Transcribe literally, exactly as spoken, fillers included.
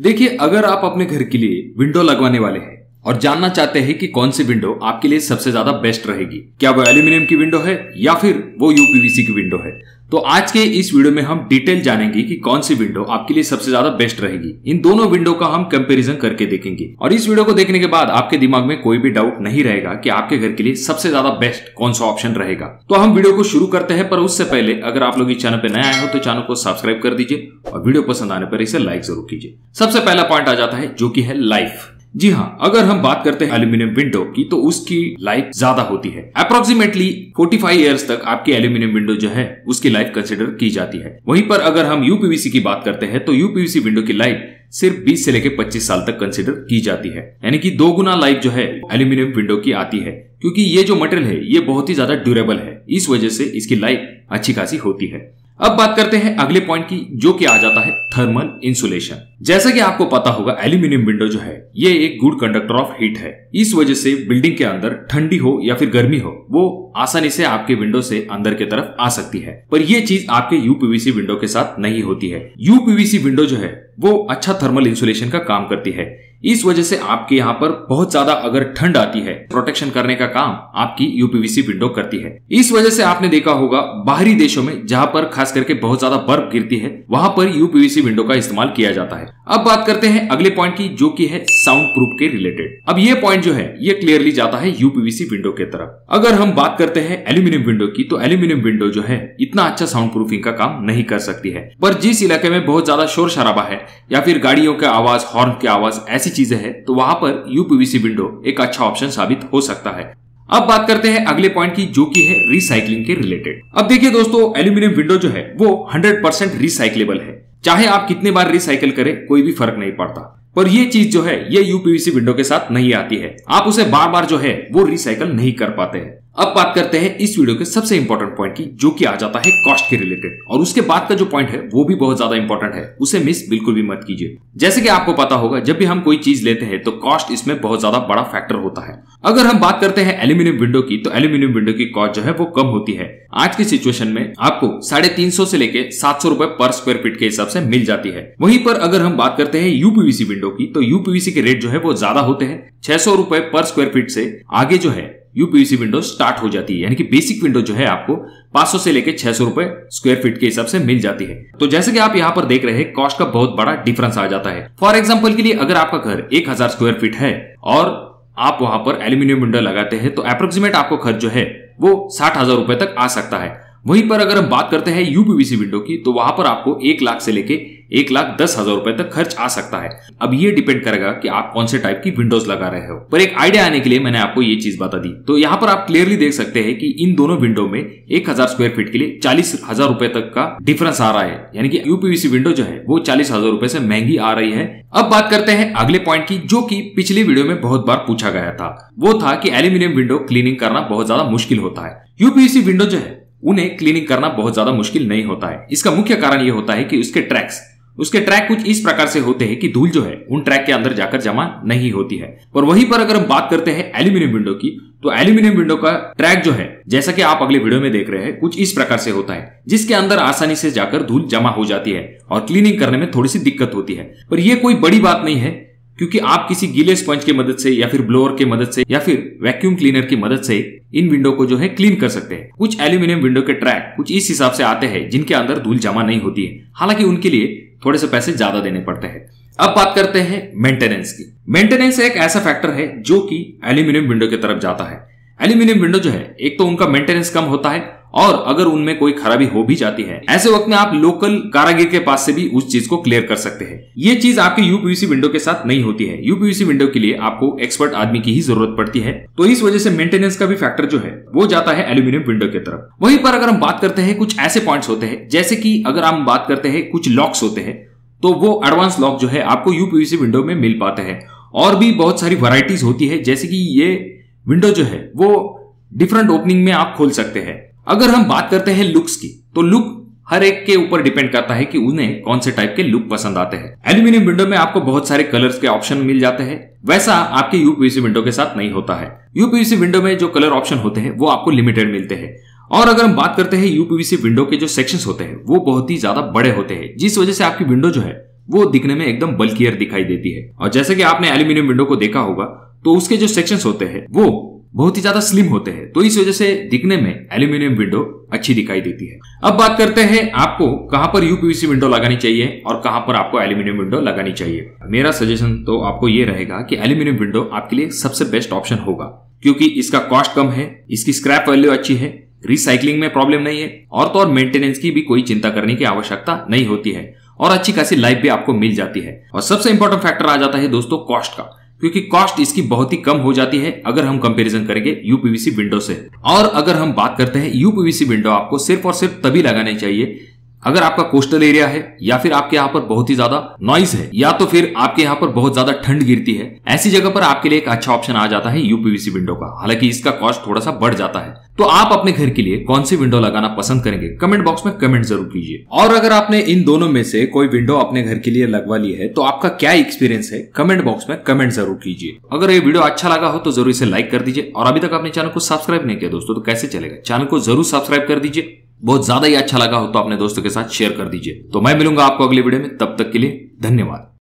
देखिए, अगर आप अपने घर के लिए विंडो लगवाने वाले हैं और जानना चाहते हैं कि कौन सी विंडो आपके लिए सबसे ज्यादा बेस्ट रहेगी, क्या वो एल्यूमिनियम की विंडो है या फिर वो यूपीवीसी की विंडो है, तो आज के इस वीडियो में हम डिटेल जानेंगे कि कौन सी विंडो आपके लिए सबसे ज्यादा बेस्ट रहेगी। इन दोनों विंडो का हम कंपैरिजन करके देखेंगे और इस वीडियो को देखने के बाद आपके दिमाग में कोई भी डाउट नहीं रहेगा कि आपके घर के लिए सबसे ज्यादा बेस्ट कौन सा ऑप्शन रहेगा। तो हम वीडियो को शुरू करते हैं, पर उससे पहले अगर आप लोग इस चैनल पर नए आए हो तो चैनल को सब्सक्राइब कर दीजिए और वीडियो पसंद आने पर इसे लाइक जरूर कीजिए। सबसे पहला पॉइंट आ जाता है जो की है लाइफ। जी हाँ, अगर हम बात करते हैं एल्यूमिनियम विंडो की तो उसकी लाइफ ज्यादा होती है। अप्रोक्सीमेटली पैंतालीस इयर्स तक आपकी एल्यूमिनियम विंडो जो है उसकी लाइफ कंसिडर की जाती है। वहीं पर अगर हम यूपीवीसी की बात करते हैं तो यूपीवीसी विंडो की लाइफ सिर्फ बीस से लेकर पच्चीस साल तक कंसिडर की जाती है, यानी कि दो गुना लाइफ जो है एल्यूमिनियम विंडो की आती है, क्योंकि ये जो मटेरियल है ये बहुत ही ज्यादा ड्यूरेबल है, इस वजह से इसकी लाइफ अच्छी खासी होती है। अब बात करते हैं अगले पॉइंट की, जो कि आ जाता है थर्मल इंसुलेशन। जैसा कि आपको पता होगा एल्यूमिनियम विंडो जो है ये एक गुड कंडक्टर ऑफ हीट है, इस वजह से बिल्डिंग के अंदर ठंडी हो या फिर गर्मी हो वो आसानी से आपके विंडो से अंदर की तरफ आ सकती है, पर ये चीज आपके यूपीवीसी विंडो के साथ नहीं होती है। यूपीवीसी विंडो जो है वो अच्छा थर्मल इंसुलेशन का काम करती है, इस वजह से आपके यहाँ पर बहुत ज्यादा अगर ठंड आती है प्रोटेक्शन करने का काम आपकी यूपीवीसी विंडो करती है। इस वजह से आपने देखा होगा बाहरी देशों में जहाँ पर खास करके बहुत ज्यादा बर्फ गिरती है वहाँ पर यूपीवीसी विंडो का इस्तेमाल किया जाता है। अब बात करते हैं अगले पॉइंट की, जो कि है साउंड प्रूफ के रिलेटेड। अब ये पॉइंट जो है ये क्लियरली जाता है यूपीवीसी विंडो के तरफ। अगर हम बात करते हैं एल्यूमिनियम विंडो की तो एल्यूमिनियम विंडो जो है इतना अच्छा साउंड प्रूफिंग का काम नहीं कर सकती है, पर जिस इलाके में बहुत ज्यादा शोर शराबा है या फिर गाड़ियों के आवाज, हॉर्न की आवाज, ऐसी चीजें हैं तो वहां पर यूपीवीसी विंडो एक अच्छा ऑप्शन साबित हो सकता है। अब बात करते हैं अगले पॉइंट की, जो कि है रिसाइकलिंग के रिलेटेड। अब देखिए दोस्तों, एल्यूमिनियम विंडो जो है वो हंड्रेड परसेंट रिसाइकलेबल है, चाहे आप कितने बार रिसाइकल करें कोई भी फर्क नहीं पड़ता, पर ये चीज जो है ये यूपीवीसी विंडो के साथ नहीं आती है, आप उसे बार बार जो है वो रिसाइकल नहीं कर पाते हैं। अब बात करते हैं इस वीडियो के सबसे इंपॉर्टेंट पॉइंट की, जो कि आ जाता है कॉस्ट के रिलेटेड, और उसके बाद का जो पॉइंट है वो भी बहुत ज्यादा इंपॉर्टेंट है, उसे मिस बिल्कुल भी मत कीजिए। जैसे कि आपको पता होगा जब भी हम कोई चीज लेते हैं तो कॉस्ट इसमें बहुत ज्यादा बड़ा फैक्टर होता है। अगर हम बात करते हैं एल्यूमिनियम विंडो की तो एल्यूमिनियम विंडो की कॉस्ट जो है वो कम होती है। आज की सिचुएशन में आपको साढ़े तीन सौ से लेकर सात सौ रूपये पर स्क्वायर फीट के हिसाब से मिल जाती है। वहीं पर अगर हम बात करते हैं यूपीवीसी विंडो की तो यूपीवीसी के रेट जो है वो ज्यादा होते हैं, छह सौ रूपये पर स्क्वायर फीट से आगे जो है यूपीवीसी विंडो स्टार्ट हो जाती है, यानी कि बेसिक विंडो जो है आपको पाँच सौ से लेकर छह सौ रुपए स्क्वायर फीट के हिसाब से मिल जाती है। तो जैसे कि आप यहाँ पर देख रहे हैं कॉस्ट का बहुत बड़ा डिफरेंस आ जाता है। फॉर एग्जांपल के लिए अगर आपका घर एक हजार स्क्वायर फीट है और आप वहां पर एल्यूमिनियम विंडो लगाते हैं तो अप्रोक्सीमेट आपको खर्च जो है वो साठ हजार रुपए तक आ सकता है। वहीं पर अगर हम बात करते हैं यूपीवीसी विंडो की तो वहां पर आपको एक लाख से लेके एक लाख दस हजार रुपए तक खर्च आ सकता है। अब ये डिपेंड करेगा कि आप कौन से टाइप की विंडोज लगा रहे हो, पर एक आइडिया आने के लिए मैंने आपको ये चीज बता दी। तो यहाँ पर आप क्लियरली देख सकते हैं कि इन दोनों विंडो में एक हजार स्क्वायर फीट के लिए चालीस हजार रुपए तक का डिफरेंस आ रहा है, यानी कि यूपीवीसी विंडो जो है वो चालीस हजार रुपए से महंगी आ रही है। अब बात करते हैं अगले पॉइंट की, जो कि पिछले वीडियो में बहुत बार पूछा गया था, वो था कि एल्यूमिनियम विंडो क्लीनिंग करना बहुत ज्यादा मुश्किल होता है। यूपीवीसी विंडो जो है उन्हें क्लीनिंग करना बहुत ज्यादा मुश्किल नहीं होता है। इसका मुख्य कारण ये होता है कि उसके ट्रैक्स उसके ट्रैक कुछ इस प्रकार से होते हैं कि धूल जो है उन ट्रैक के अंदर जाकर जमा नहीं होती है। और वहीं पर अगर हम बात करते हैं एल्यूमिनियम विंडो की तो एल्यूमिनियम विंडो का ट्रैक जो है जैसा कि आप अगले वीडियो में देख रहे हैं कुछ इस प्रकार से होता है, जिसके अंदर आसानी से जाकर धूल जमा हो जाती है और क्लीनिंग करने में थोड़ी सी दिक्कत होती है, पर यह कोई बड़ी बात नहीं है, क्योंकि आप किसी गीले स्पंज की मदद से या फिर ब्लोअर की मदद से या फिर वैक्यूम क्लीनर की मदद से इन विंडो को जो है क्लीन कर सकते हैं। कुछ एल्यूमिनियम विंडो के ट्रैक कुछ इस हिसाब से आते हैं जिनके अंदर धूल जमा नहीं होती है, हालांकि उनके लिए थोड़े से पैसे ज्यादा देने पड़ते हैं। अब बात करते हैं मेंटेनेंस की। मेंटेनेंस एक ऐसा फैक्टर है जो कि एल्यूमिनियम विंडो की तरफ जाता है। एल्यूमिनियम विंडो जो है एक तो उनका मेंटेनेंस कम होता है और अगर उनमें कोई खराबी हो भी जाती है ऐसे वक्त में आप लोकल कारागिर के पास से भी उस चीज को क्लियर कर सकते हैं। ये चीज आपके यूपीवीसी विंडो के साथ नहीं होती है। यूपीवीसी विंडो के लिए आपको एक्सपर्ट आदमी की ही जरूरत पड़ती है, तो इस वजह से मेंटेनेंस का भी फैक्टर जो है वो जाता है एल्यूमिनियम विंडो की तरफ। वहीं पर अगर हम बात करते हैं कुछ ऐसे पॉइंट्स होते हैं, जैसे कि अगर हम बात करते हैं कुछ लॉक्स होते हैं तो वो एडवांस लॉक जो है आपको यूपीवीसी विंडो में मिल पाते हैं, और भी बहुत सारी वैरायटीज होती है, जैसे कि ये विंडो जो है वो डिफरेंट ओपनिंग में आप खोल सकते हैं। अगर हम बात करते हैं लुक्स की तो लुक हर एक के ऊपर डिपेंड करता है कि उन्हें कौन से टाइप के लुक पसंद आते हैं। एल्यूमिनियम विंडो में आपको बहुत सारे कलर्स के ऑप्शन मिल जाते हैं, वैसा आपके यूपीवीसी विंडो के साथ नहीं होता है। यूपीवीसी विंडो में जो कलर ऑप्शन होते हैं वो आपको लिमिटेड मिलते हैं, और अगर हम बात करते हैं यूपीवीसी विंडो के जो सेक्शंस होते हैं वो बहुत ही ज्यादा बड़े होते हैं, जिस वजह से आपकी विंडो जो है वो दिखने में एकदम बल्कियर दिखाई देती है। और जैसे कि आपने एल्यूमिनियम विंडो को देखा होगा तो उसके जो सेक्शंस होते हैं वो बहुत ही ज्यादा स्लिम होते हैं, तो इस वजह से दिखने में एल्यूमिनियम विंडो अच्छी दिखाई देती है। अब बात करते हैं आपको कहां पर यूपीवीसी विंडो लगानी चाहिए और कहां पर आपको एल्यूमिनियम विंडो लगानी चाहिए। मेरा सजेशन तो आपको ये रहेगा कि एल्यूमिनियम विंडो आपके लिए सबसे बेस्ट ऑप्शन होगा, क्योंकि इसका कॉस्ट कम है, इसकी स्क्रैप वैल्यू अच्छी है, रिसाइकलिंग में प्रॉब्लम नहीं है, और तो और मेंटेनेंस की भी कोई चिंता करने की आवश्यकता नहीं होती है, और अच्छी खासी लाइफ भी आपको मिल जाती है। और सबसे इंपॉर्टेंट फैक्टर आ जाता है दोस्तों कॉस्ट का, क्योंकि कॉस्ट इसकी बहुत ही कम हो जाती है अगर हम कंपैरिजन करेंगे यूपीवीसी विंडो से। और अगर हम बात करते हैं यूपीवीसी विंडो आपको सिर्फ और सिर्फ तभी लगानी चाहिए अगर आपका कोस्टल एरिया है, या फिर आपके यहाँ पर बहुत ही ज्यादा नॉइज है, या तो फिर आपके यहाँ पर बहुत ज्यादा ठंड गिरती है। ऐसी जगह पर आपके लिए एक अच्छा ऑप्शन आ जाता है यूपीवीसी विंडो का, हालांकि इसका कॉस्ट थोड़ा सा बढ़ जाता है। तो आप अपने घर के लिए कौन सी विंडो लगाना पसंद करेंगे कमेंट बॉक्स में कमेंट जरूर कीजिए। और अगर आपने इन दोनों में से कोई विंडो अपने घर के लिए लगवा ली है तो आपका क्या एक्सपीरियंस है कमेंट बॉक्स में कमेंट जरूर कीजिए। अगर ये वीडियो अच्छा लगा हो तो जरूर इसे लाइक कर दीजिए, और अभी तक आपने चैनल को सब्सक्राइब नहीं किया दोस्तों तो कैसे चलेगा, चैनल को जरूर सब्सक्राइब कर दीजिए। बहुत ज्यादा ही अच्छा लगा हो तो अपने दोस्तों के साथ शेयर कर दीजिए। तो मैं मिलूंगा आपको अगले वीडियो में, तब तक के लिए धन्यवाद।